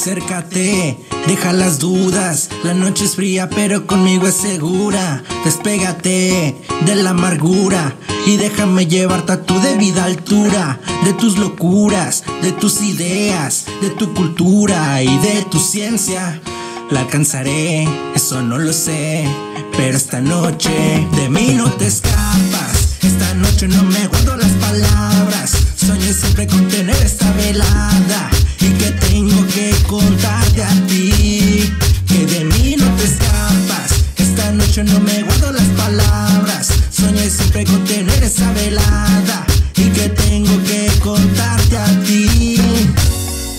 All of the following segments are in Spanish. Acércate, deja las dudas. La noche es fría pero conmigo es segura. Despégate de la amargura y déjame llevarte a tu debida altura, de tus locuras, de tus ideas, de tu cultura y de tu ciencia. La alcanzaré, eso no lo sé, pero esta noche de mí no te escapas. Esta noche no me guardo las palabras. Soñé siempre con tener esta velada, y que tengo que contarte a ti que de mí no te escapas. Esta noche no me guardo las palabras. Soñé siempre con tener esa velada, y que tengo que contarte a ti.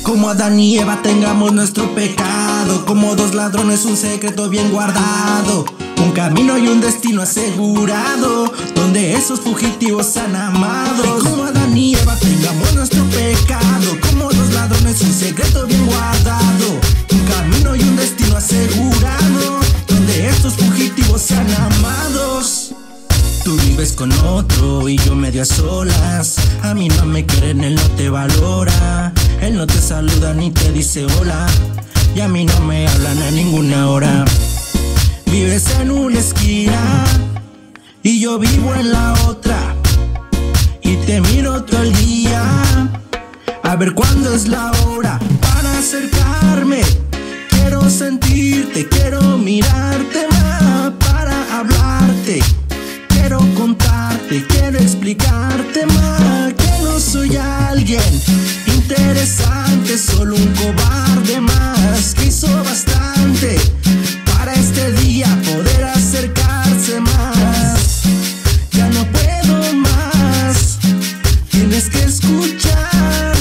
Como Adán y Eva tengamos nuestro pecado, como dos ladrones un secreto bien guardado, un camino y un destino asegurado, donde esos fugitivos son amados. Y como Adán y Eva tengamos nuestro pecado, como dos ladrones un secreto bien guardado, un camino y un destino asegurado, donde estos fugitivos son amados. Tú vives con otro y yo medio a solas. A mí no me quieren, él no te valora, él no te saluda ni te dice hola, y a mí no me hablan a ninguna hora. Vives en una esquina y yo vivo en la otra, y te miro todo el día a ver cuándo es la hora para acercarme. Quiero sentirte, quiero mirarte más, para hablarte, quiero contarte, quiero explicarte más que no soy alguien interesante, solo un cobarde más que hizo bastante para este día poder acercarse más. Ya no puedo más, tienes que escuchar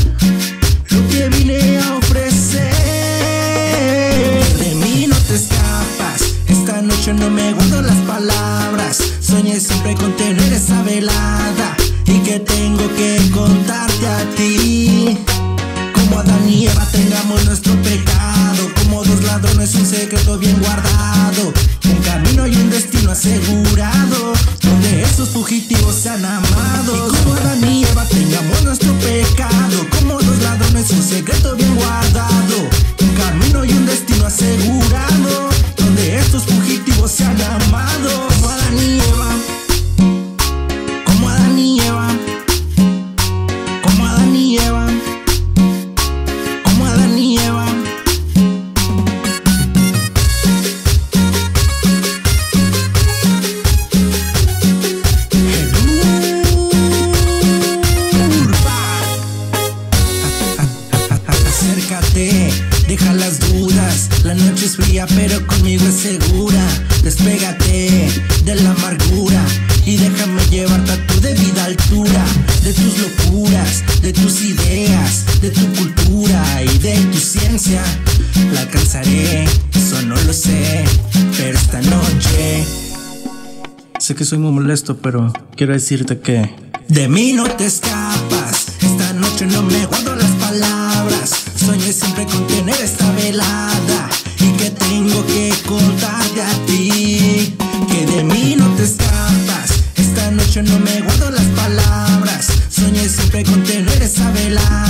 lo que vine a ofrecer. De mí no te escapas, esta noche no me guardo las palabras. Soñé siempre con tener esa velada, y que tengo que contarte a ti. Como Adán y Eva tengamos nuestro pecado, como dos ladrones un secreto bien guardado, un camino y un destino asegurado, donde esos fugitivos sean amados. Y como Adán y Eva tengamos nuestro pecado, como dos ladrones un secreto bien guardado, un camino y un destino asegurado, donde estos fugitivos sean amados. Como Adán y Eva, como Adán y Eva, como Adán y Eva, como Adán y Eva. Acércate, deja las dudas. La noche es fría pero conmigo es segura. Despégate de la amargura y déjame llevarte a tu debida altura, de tus locuras, de tus ideas, de tu cultura y de tu ciencia. La alcanzaré, eso no lo sé, pero esta noche. Sé que soy muy molesto, pero quiero decirte que de mí no te escapas. Esta noche no me guardo las palabras. Soñé siempre con tener esta velada, y que tengo que contarte a ti que de mí no te escapas. Esta noche no me guardo las palabras. Soñé siempre con tener esa velada.